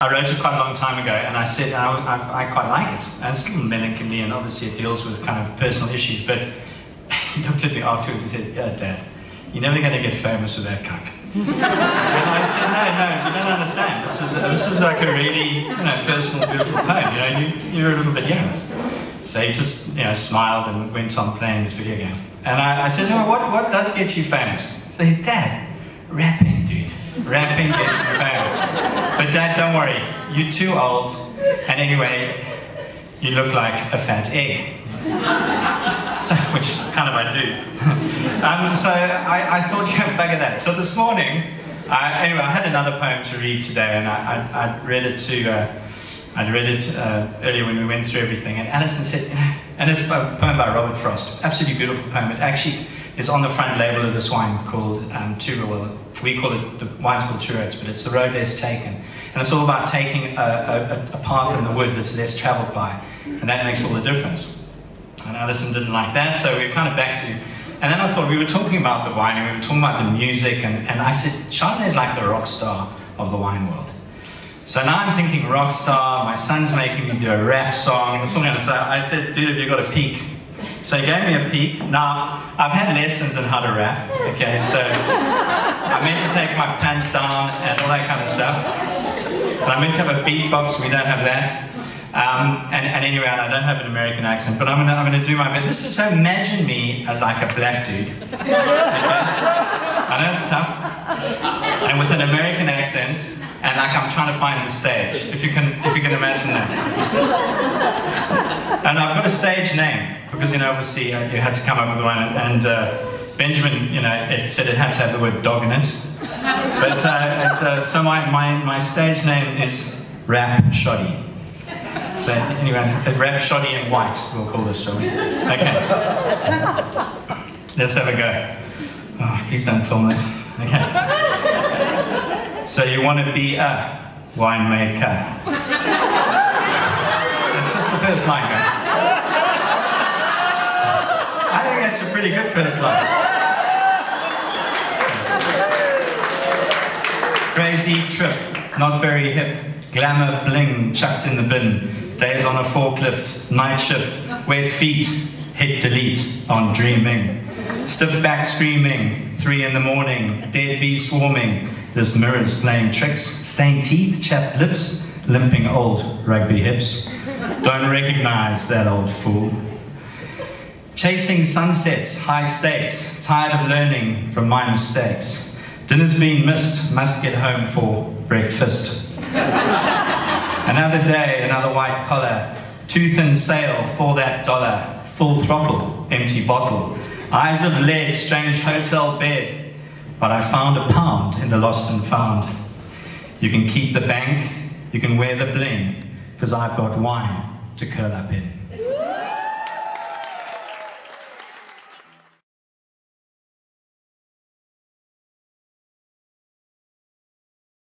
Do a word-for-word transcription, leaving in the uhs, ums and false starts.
I wrote it quite a long time ago, and I said I, I, I quite like it. And it's a little melancholy, and obviously it deals with kind of personal issues. But he looked at me afterwards and said, "Yeah, Dad, you're never going to get famous with that cuck." And I said, "No, no, you don't understand. This is a, this is like a really, you know, personal, beautiful poem. You know, you, you're a little bit youngish." So he just, you know, smiled and went on playing this video game. And I, I said, "Oh, what what does get you famous?" So he said, "Dad, rapping, dude. Rapping gets you famous. But Dad, don't worry, you're too old, and anyway, you look like a fat egg." So, which kind of I do. um, so I, I thought, yeah, back at that. So this morning, I, anyway, I had another poem to read today, and I, I, I read it to, uh, I read it uh, earlier when we went through everything, and Alison said, and it's a poem by Robert Frost, absolutely beautiful poem. It actually is on the front label of this wine called um, Two Roads. We call it, the wine's called Two Roads, but it's the road less taken. And it's all about taking a, a, a path in the wood that's less traveled by. And that makes all the difference. And Alison didn't like that, so we were kind of back to, and then I thought, we were talking about the wine, and we were talking about the music, and, and I said, Chardonnay is like the rock star of the wine world. So now I'm thinking rock star, my son's making me do a rap song, so I said, dude, have you got a peek? So he gave me a peek. Now, I've had lessons on how to rap, okay, so I meant to take my pants down and all that kind of stuff. But I meant to have a beatbox, we don't have that. Um, and, and anyway, I don't have an American accent, but I'm gonna, I'm gonna do my best. This is, so imagine me as like a black dude. Okay? I know it's tough. And with an American accent, and like I'm trying to find the stage, if you can, if you can imagine that. And I've got a stage name, because, you know, obviously uh, you had to come up with one, and uh, Benjamin, you know, it said it had to have the word dog in it. But uh, it's, uh, so my, my, my stage name is Rap Shoddy. So anyway, Rap Shoddy in white, we'll call this, shall we? Okay. Let's have a go. Oh, please don't film this. Okay. So you want to be a winemaker. That's just the first line, guys. I think that's a pretty good first line. Crazy trip, not very hip, glamour bling, chucked in the bin, days on a forklift, night shift, wet feet, hit delete on dreaming, stiff back screaming, three in the morning, dead bee swarming, this mirror's playing tricks, stained teeth, chapped lips, limping old rugby hips, don't recognize that old fool. Chasing sunsets, high stakes, tired of learning from my mistakes. Dinner's been missed, must get home for breakfast. Another day, another white collar, tooth and sail for that dollar, full throttle, empty bottle, eyes of lead, strange hotel bed, but I found a pound in the lost and found. You can keep the bank, you can wear the bling, because I've got wine to curl up in.